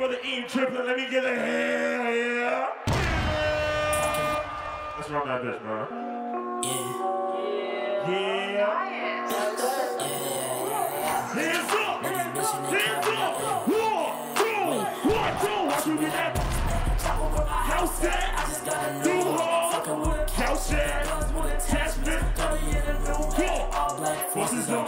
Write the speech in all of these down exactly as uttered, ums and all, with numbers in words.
brother Eem Triplin. Let me get a hell yeah. What's wrong with that bitch, bro? Yeah. Yeah. Hands up. Hands up. One, two, one, two. Watch me get that. House that. New hall. Couch that. Attachment. Go. What's his on?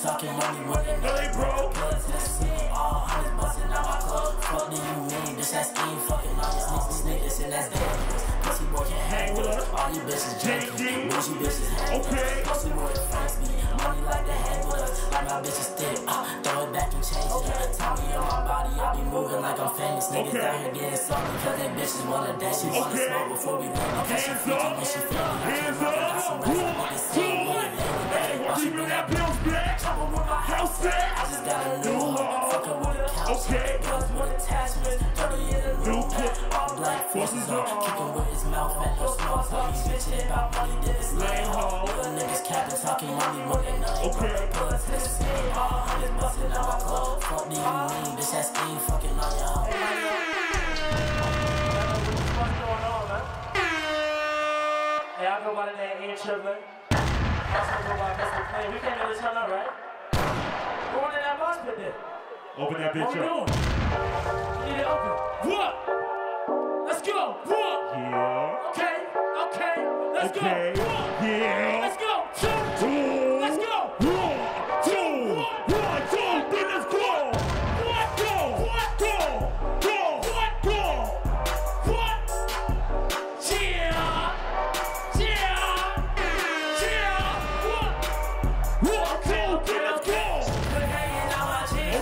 Talking money, money, money, bro. Bloods in the scene, all honeys bustin' out my club. Fuck do you mean? Bitch, that's Eem. Fuckin' all these niggas and that's dangerous. Pussy boy can hang with us. All you bitches janky, bougie bitches hang with us. Pussy boy and Franks be money like they hang with us. Like my bitches thick, uh, throw it back and change it. Tommy on my body, I be moving like I'm famous. Niggas out here getting something because they bitches wanna dance. She wanna smoke before we go. Hands up, hands up, whoa, whoa, keepin' that bill's black. House that I just got a new home. Fucking with a couch. Okay. Guns with attachments. Dirty in a new pit. All black forces on. Kicking with his mouth at no small talk. He's bitching about money. Did his lame home. Little niggas capping, talking money more than nothing. Okay. Bloods in the scene. All hundreds busting out my clothes. Fuck do you mean? Bitch, that's Eem. Fucking on your home. What the fuck going on, man? Hey, I go by the name Eem Triplin. That's what we go by Mister Play. We can't really turn up, right? Go on in that box pit there. Open that bitch up. What are you doing? You need it open. What? Let's go. What? Yeah. Okay. Okay. Let's okay. go. What? Yeah. Let's go. Two. Two. Let's go. One. Two. One. One. Two. Then let's go. What? Go. What? Go. Go. What? Go. What? Yeah. Yeah. Yeah. What? One. Two. Then let's go.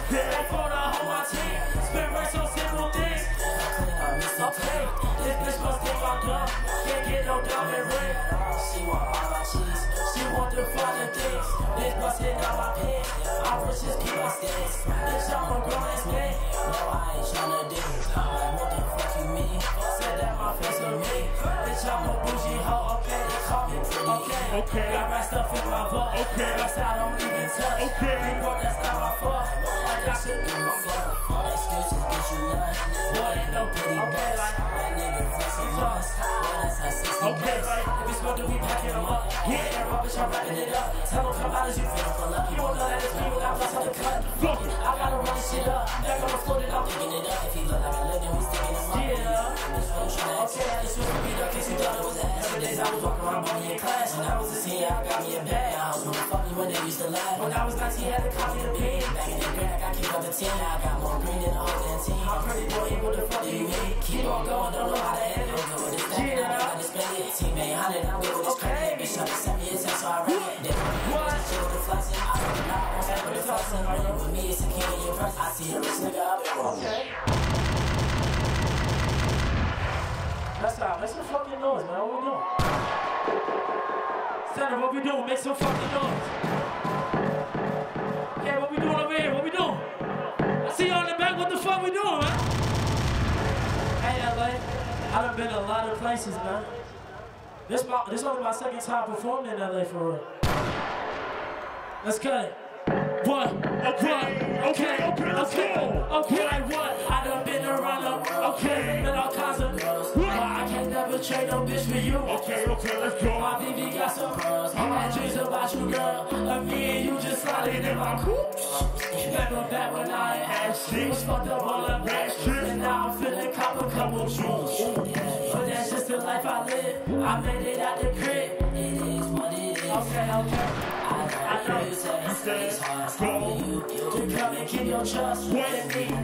That phone, I hold my team. Spin right on simple things. Okay, this bitch must think I'm dumb. Can't get no diamond ring. She want all my cheese. She want the flying things. This must hit out my pants. I wish just keep my stance. Bitch, I'm a grown-ass man. No, I ain't tryna dig. I'm like, what the fuck you mean? Said that my face on me. Bitch, I'm a bougie hoe. Okay, they call me Pretty Ricky. Okay, got my stuff in my butt. Okay, rest I don't even touch. Okay, people, that's not my fault. I should be my father. All excuses get you none. Boy, ain't no pretty best. That nigga flexing lost. Boy, that's like sixty bucks. If we smoking, we packing them up. Yeah, that rubbish, I'm wrapping it up. Tell them come out as you feel for luck. You won't know that it's me when I bust out the cut. Fuck it, I gotta run this shit up. Back on the floor, then I'm picking it up. If he look like I'm looking, we sticking him up. Yeah. This one's trash. Okay, this was for me, though, cause you thought it was ass. Every day I was walking around body in class. When I was a senior, I got me a bag. I was gonna fuck me when they used to laugh. When I was nineteen, I had to copy the pin. Back in the back, I keep up the ten. I got more green than all T N T. I'm pretty boy, what the fuck do you mean? Keep on going, don't know how to end it. Don't go with this thing, I know how to spend it. Teammate, I didn't know what this crazy. Bitch, I just sent me a text, so I read it. They want me to chill with the flexing. I don't know, I don't know the flexing. Running with me, it's a king in your presence. I see a rich nigga up and rolling. Let's stop. Make some fucking noise, man. What we doing? Santa, what we doing? Make some fucking noise. Yeah, what we doing over here? What we doing? I see y'all in the back. What the fuck we doing, man? Hey, L A. I done been to a lot of places, man. This my, this only my second time performing in L A for real. Let's cut it. What? Okay, okay, okay, let's go. Okay, like what? I done been around the world. Okay, been all kinds of girls. But I can't never trade no bitch for you. Okay, okay, let's go. My baby got some girls. I had dreams about you, girl. Of me and you just sliding in my coop. Remember back when I ain't had shit. Was fucked up all up that shit. And now I'm feeling cop a couple jewels. But that's just the life I live. I made it out the crib. It is what it is. Okay, okay. I know you said it's hard for you to come and keep your trust with me. I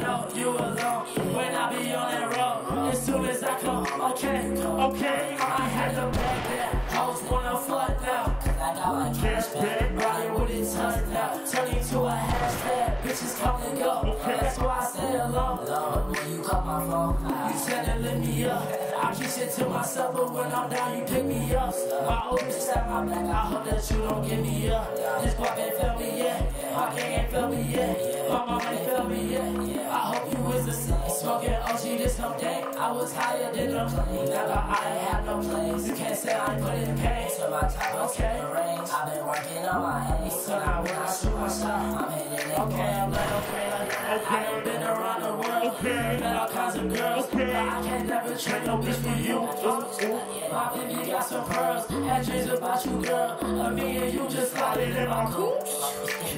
know you alone when I be on that road. As soon as I come, okay, okay. I had to back that hoes wanna flood now. I got my cash back, riding with it ton now. Turning to a hashtag, bitches come and go. That's why I stay alone. Lord, when you call my phone, you tend to lift me up. I keep shit to myself, but when I'm down, you pick me up. My old bitch at my back, I hope that you don't give me up. This pop ain't felt me yet, my gang ain't felt me yet, my mom ain't felt me yet. I hope you was the same. Smoking O G this whole day, I was higher than them. Never, I ain't had no plays. You can't say I put in pain. So my time, okay. I've been working on my hands, so now when I shoot. Okay, I'm like, okay, like, I done been around the world, okay. Met all kinds of girls, okay. But I can never trade no bitch for you. Oh, my baby got some pearls, had dreams about you, girl. But me and you just slotted in my coupe.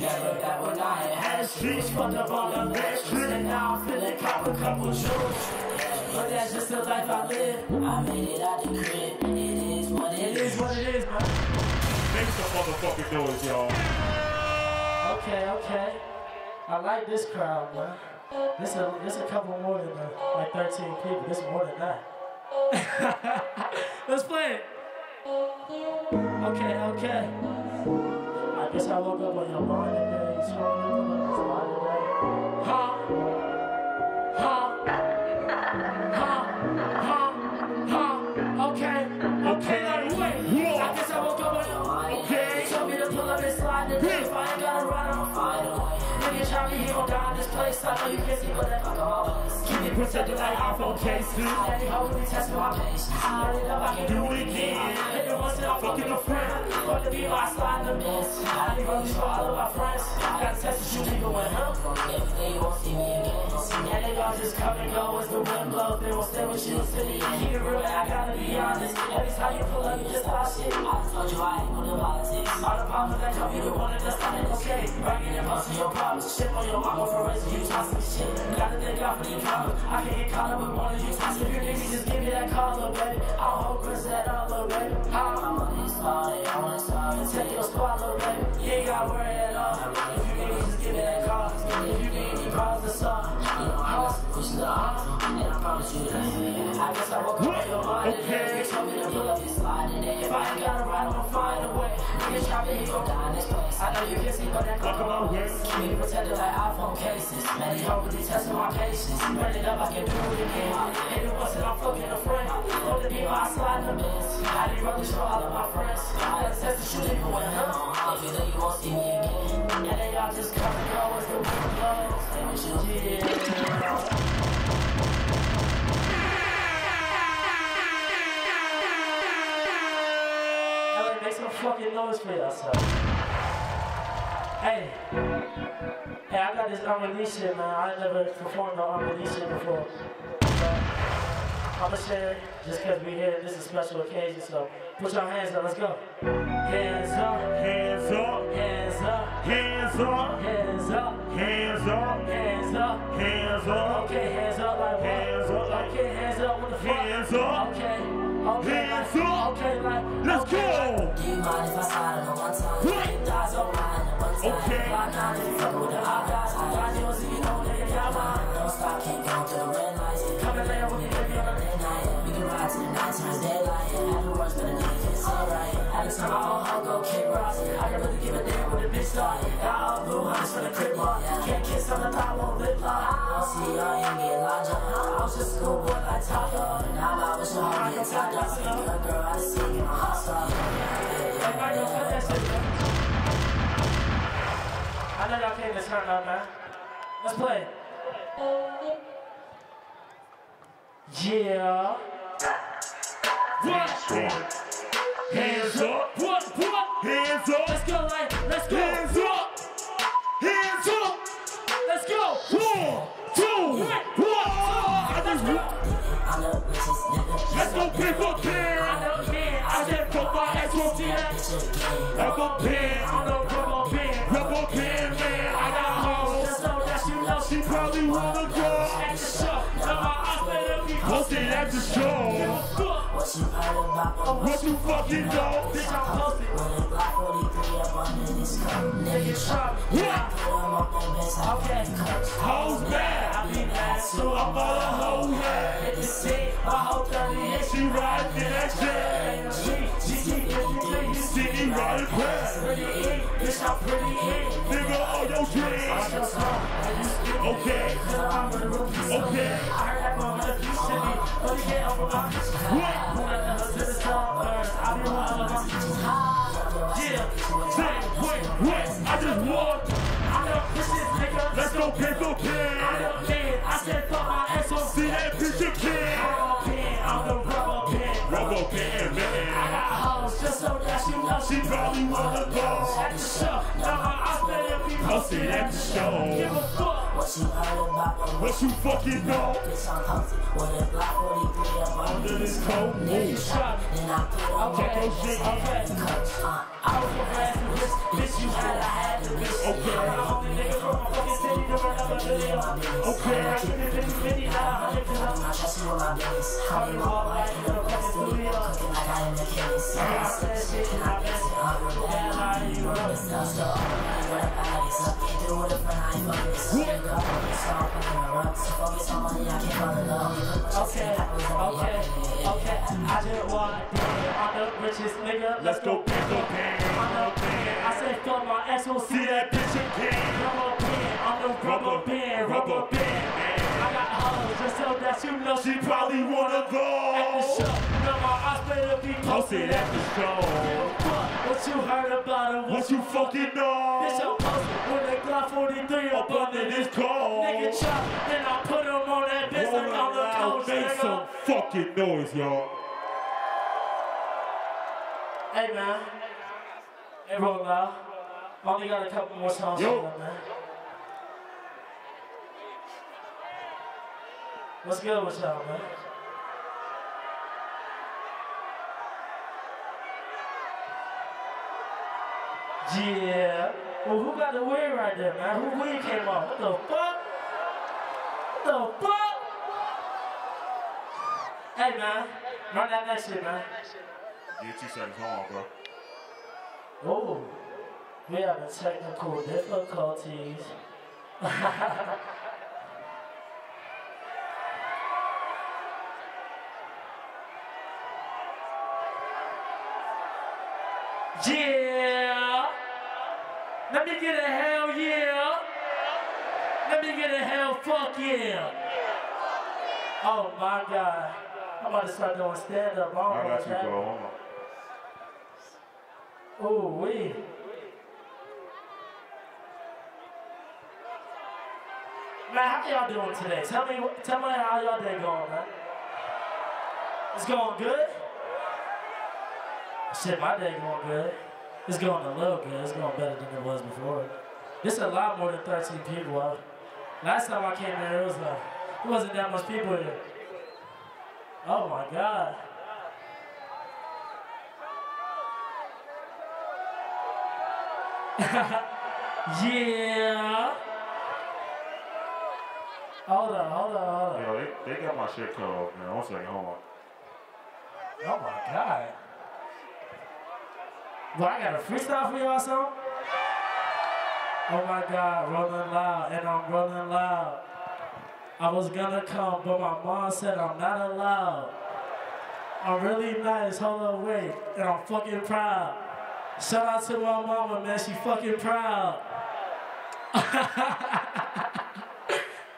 Never that when I had had streets, fucked up all the bitches, and now I'm feeling cop a couple shoes. But that's just the life I live. I made it out the crib. It is what it is. It is what it is, bro. Make some motherfucking noise, y'all. Okay, okay. I like this crowd, man. This a, this a couple more than the, like thirteen people. This is more than that. Let's play it. Okay, okay. I guess I woke up on your mind today. It's hard today. Huh? Huh? Huh? Huh? Huh? Okay. Okay. Out of the way. I guess I woke up on your mind today. They told me to pull up and slide today. If I ain't gotta ride, I'ma find a way. Nigga try me, he gon' die in this place. I know you busy, but that fuck always keep me protected like iPhone cases. I had it hard with testing my patience. I had it up, I can do it again. I hit it once and I'm fucking a friend. Fuck the beat, I slide in the mess. I had it really for all of my friends. I got tested, you nigga went up. If they won't see me again. And they all just come and go as the wind blows. They won't stay with you until the end. You really, I gotta be honest. Every time you pull up, you just buy shit. I told you I ain't gonna politics. All the problems that come, you the one that just started to shake. Bragging and busting your problems. Shit on your mama for raising you, tossing shit. Gotta thank God for the economy. I can't get caught up with one of you tossing. If you need me, just give me that call, little baby. I'll hold Chris that all, little baby. How my money is all I wanna start. And take your spot, little baby. You ain't gotta worry at all. If you need me, just give me that call. If you need any problems to solve. You know, I was pushing the odds, and I promise you that. I guess I woke up in your mind today. You told me to pull up and slide today. If I ain't gotta ride, I'ma find a way. Niggas try me, he gon' die in this place. I know you can see, but that come on my waist. Keep me protected like iPhone cases. Man, these hoes really testing my patience. Burn it up, I can do it again. And it wasn't, I'm fucking a friend. Hold the people, I slide in the mess. I didn't really show all of my friends. I had tested you, nigga, went home. If you think you won't see me again. And they all just come and go as the wind blows. They wish you did. Ellie, make some fucking noise for yourself. Hey, hey, I got this R and B shit, man. I never performed no R and B shit before. I'ma share it just cause we here. This is a special occasion, so put your hands up. Let's go. Hands up, hands up, hands up, hands up, hands up, hands up, hands up, hands up. Okay, hands up like what? Hands up like okay, hands up. What the fuck? Hands up. Okay, okay, hands up. Okay, like let's go. Do you mind if I slide on one time? It dies on mine on one time. Okay. Why not? If you fuck with the hot guys, I got yours if you don't let it down mine. Don't stop, keep going to the red lights. Come and lay up with me, baby, on the late night. We can ride to the night times daylight. Afterwards, but the night is alright. At the time I own, I'll go kick rocks. I can really give a damn with a bitch thought. Got all blue hunters from the crib bar. Can't kiss on the thigh, won't lip lock. I'll see y'all ain't getting lodged up. I was just a schoolboy like Taco. Now I'm out with your heart and top dog. Good girl, I just see you in my hot spot. Everybody else got that shit, man. I know y'all came to turn up, man. Let's play. Yeah. What? Hands up. What? What? Hands up. Let's go, like, let's go. Hands up. Hands up. Let's go. One, two, one. I just let's go pick up pen. I said put my ass on the end. Rub a pen. I don't rub a pen. Rub a pen, man. I got hoes. Just know that you know she probably wanna go. At the show. Now my eyes better be posted at the show. What you heard about me? What you fucking know? Bitch, I'm posted. With a black forty-three up under this coat. Nigga, Trump. Yeah. Okay. Hoes bad. I be bad, so I'm all a hoe, yeah. Hit the seat. My whole thirty-eight, she ride in that shit. She keep everything. You see me riding past. Pretty E. Bitch, I'm pretty E. Nigga, all your dreams. I'm just home. Okay. Okay. I heard that motherfucker. You should be. But you can't open my bitch. What? I just walked. I don't push this nigga. Let's go pick up pen. I don't care. I said fuck my ass on. See that picture pen. I'm the rubber pen. Rubber pen, man. I got hoes just so that she knows she probably wanna go. At the show, now my eyes better be. hustling at the show. Give a fuck what you heard about and what you fucking know. Bitch, I'm hustling with a Glock forty-three up under this coat. Nigga shot me and I put on my shit. Okay, I was harassing this bitch, you had I had to bitch. Okay, I'm the only nigga from my fucking city that will ever live. Okay, I couldn't live in fifty now. I live in my house. I trust you with my business. How you all right in the fucking studio? Cooking like I am the chemist. I said shit and I guess it. I'm the one you know. It's not so Okay, okay, okay. I just want to I'm the richest nigga. Let's go pick up pain. I'm the pain. I said fuck my asshole. See that bitch again. Rubber band. I'm the rubber band. Rubber band. I got hoes just so that you know she probably wanna go. At the show, you know my eyes better be posted at the show. What you heard about him? What you fucking know? Bitch, I'm posted with a Glock forty-three up under this coat. Nigga chop, then I put him on that bitch like I'm the coach. Make some fucking noise, y'all. Hey, man. Hey, Rolling Loud. I only got a couple more songs on them, man. What's good with y'all, man? Yeah. Well, who got the win right there, man? Who win came off? What the fuck? What the fuck? Hey, man. Run that next shit, man. Get two seconds. Come on, bro. Oh. We having technical difficulties. Yeah. Let me get a hell yeah. Let me get a hell fuck yeah. Oh my God. I'm about to start doing stand up. I got you, bro. Oh, wee. Man, how y'all doing today? Tell me, tell me how y'all day going, man. It's going good? Shit, my day going good. It's going a little good. It's going better than it was before. It's a lot more than thirteen people out. Last time I came here, it was like, it wasn't that much people here. Oh my God. Yeah. Hold on, hold on, hold on. Yo, they, they got my shit cut off, man. One second, hold on. Oh my God. Well, I got a freestyle for y'all song? Oh my God, Rolling Loud, and I'm rolling loud. I was gonna come, but my mom said I'm not allowed. I'm really nice, hold on, wait, and I'm fucking proud. Shout out to my mama, man, she fucking proud.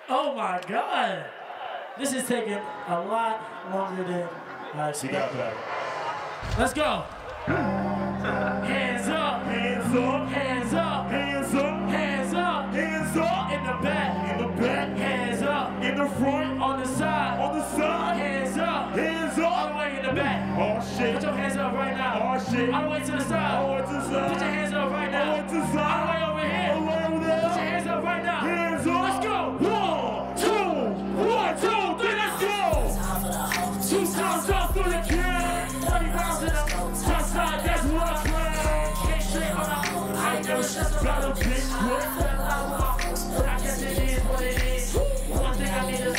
Oh my God. This is taking a lot longer than I expected. Let's go. Hands up, hands up, hands up, hands up, hands up, hands up, in the back, in the back, hands up, in the front, on the side, on the side, hands up, hands up, all the way in the back. Oh shit. Put your hands up right now. Oh shit. All the way to the side. All the way to the side. Put your hands up right now. All the way to the side. All the way over here. All the way over there. Put your hands up right now. Hands up. Let's go. One, two, one, two, three, let's go. Two times up through the can. Twenty pounds in the Got a bitch, what the But I guess it is what it is. One thing I need to know, if I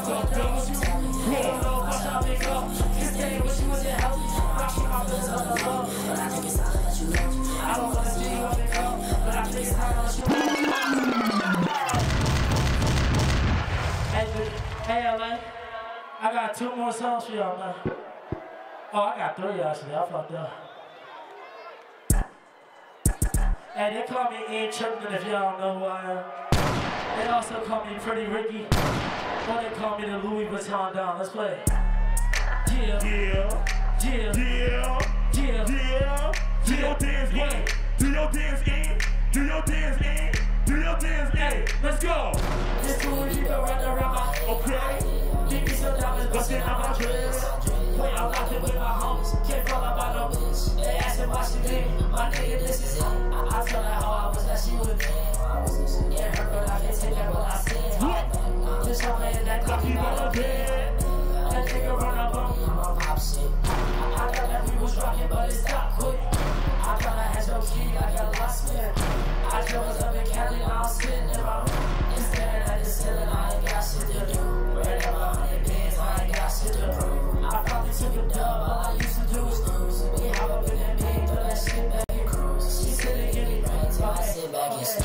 fucked up with you, you don't know how shall I make up. This day with you in your house, I keep my feelings on the low. But I think it's time to let you know. I don't wanna see you on the go, but I think it's time to let you know. Hey, hey L A, I got two more songs for y'all, man. Oh, I got three actually, I fucked up. And they call me Eem Triplin if y'all don't know who I am. They also call me Pretty Ricky. Or they call me the Louis Vuitton Don. Let's play. Yeah. Yeah. Yeah. Yeah. Yeah. Yeah. Do your dance, Eem. Do your dance, Eem. Do your dance, Eem. Do your dance, Eem. Let's go. This fool, you go right around my head. Okay. Give me some diamonds, but then I'm not dressed. When I'm rockin' with my homies, can't fall out by no bitch. They askin' why she leave. My nigga, this is it. I, I tell her how I was that she was dead. It's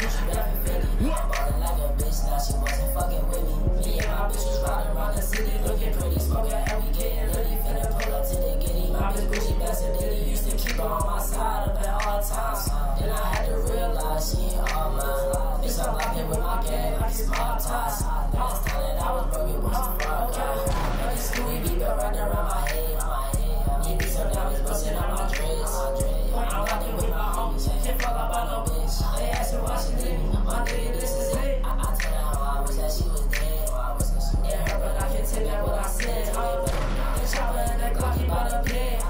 Gucci, but I feel it. Ballin' like a bitch, now she wasn't fucking with me. Me and my bitches riding around the city, looking pretty, smoking, and we getting litty. Finna pull up to the giddy. My bitch Gucci, best and Diddy. Used to keep her on my side up at all times. Then I had to realize she ain't all mine. Bitch, I'm locked in with my gang, like some hard ties. I was telling, I was broken when she broke out. Now this Louis Vuitton Don riding around my head. He be so down, he's bustin' out my dreads. When I'm rockin' with my homies, can't fall out by no bitch. They ask me why she did me, my nigga, this is it. I, I tell her how I wish that she was dead. It hurt, but I can take back what I said. The chopper and that Glock, he by the bed.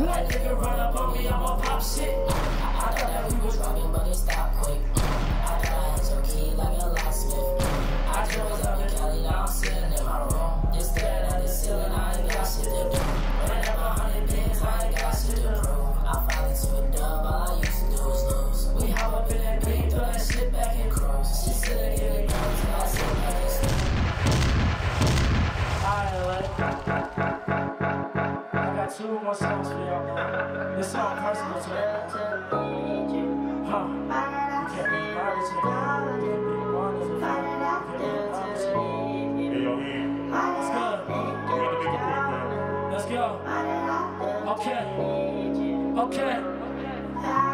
That nigga run up on me, I'm gon' pop shit. I, I thought that we was robbing, but it stopped quick. I thought I had your key like a locksmith. I just was up in Cali, now I'm sitting in my room. Just staring at the ceiling, I ain't got shit to do. Ran up my hundred bands, I ain't got shit to prove. I finally took a dub, all I used to do was lose. We hop up in that beat, throw that shit back and cruise. She said I get it done, so I sit back and sleep. Alright, like, I got two more songs for y'all, man. This song personal to me. Huh. You can't be married to me. You can't be born as a man. Let's go. Okay. Okay.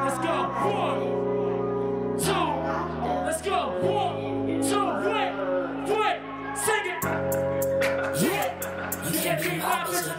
Let's go. One, two. Let's go. One, two. Wait, wait. Sing it. Yeah. You can't be my person.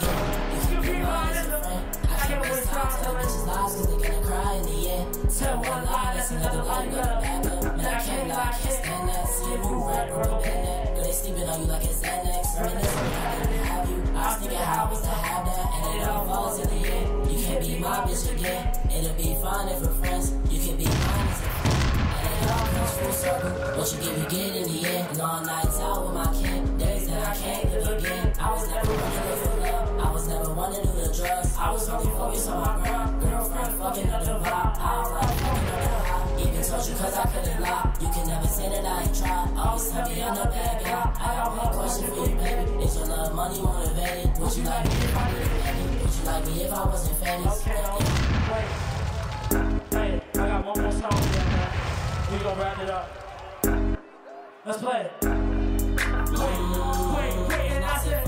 You can't be my person. I can't waste time telling bitches lies because they're gonna cry in the end. Tell one lie, that's another lie, you gotta back up. And I can't lie, I can't stand that. Skin move right, broke a band. But they sleeping on you like it's Xanax. Reminiscing, I didn't have you. I was thinking how I was to have that. And it all falls in the end. You can't be my bitch again. It'll be fine if we're friends. You can be mine as a friend. And it all comes full circle. What you give, you get in the end. Long nights out with my kin. Days that I can't live again. I was never one to live for love. I was never one to do the drugs. I was only focused on my girl. Girlfriend fucking up the vibe. I was like fucking up the vibe. Even told you cause I couldn't lie. You can never say that I ain't tried. Always happy on the bad guy. I got one question for you, baby. Is your love money motivated? Would you like me if I didn't pay? Would you like me if I wasn't famous? Okay, wait. Hey, I got one more song for you, man. We gon' round it up. Let's play it. Wait, wait, wait, and I said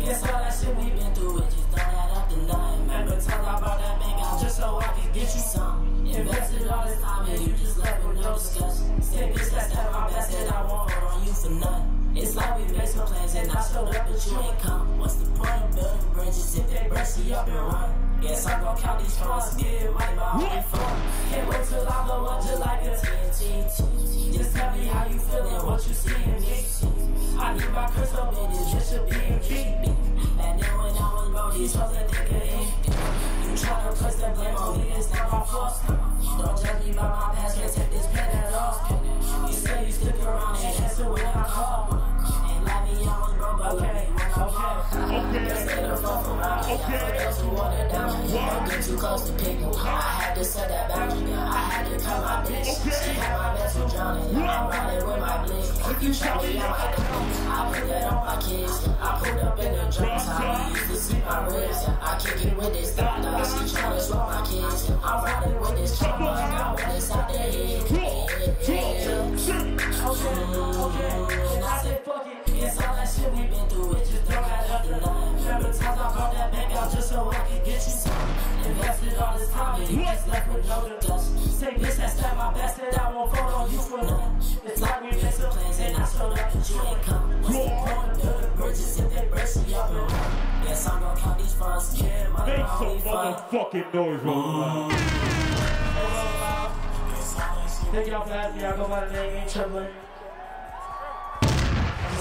guess all that shit we been through, it just throw that up and line. Remember, tell her about that big out just so I could get you some. Invested all this time and you just left with no discussion. Said, bitch, let's have my best and I won't hold on you for nothing. It's like we made some plans and I showed up but you ain't come. What's the point of building bridges if they brush you up and run? Guess I'm gon' count these fronts, get it right by all my phone. Can't wait till I blow up just like a T N T. Just tell me how you feelin', what you see in me. I need my crystal bitches, this should be a key. And then when I was broke, these hoes that think of it. You tryna place the blame on me, it's not my fault. Don't judge me by my past, can't take this pen at all. You say you stick around and answer when I call. Ain't like me, I was broke, but okay, okay. Just stay the fuck around me, for those who wanna down me. Don't get too close to people, I had to set that boundary. I had to cut my bitch, she had my vessel drowning. I'm riding with my blick, if you shot me, I might come. I put that on my kids, I pulled up in the drop top. Used to sweep my ribs, I kick it with this thought. Now she tryna swap my kids, I'm riding with this trauma. I got one inside their head, yeah. Okay, okay, and I said fuck it. It's all that shit we been through, it just throw that up the line. Remember times I brought that back out just so I could get you some. Invested all this time and you just left with no discussion. Say bitch, that's not my best and I won't vote on you for nothing. It's like we made some plans and I showed up but you ain't come. What's the point of building bridges if they brush you up and run? Guess I'm gon' count these funds, yeah, my make some motherfucking noise, man. Thank y'all for having me, I go by the name Eem Triplin.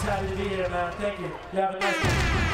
Happy to be here, man. Thank you. You have a nice day.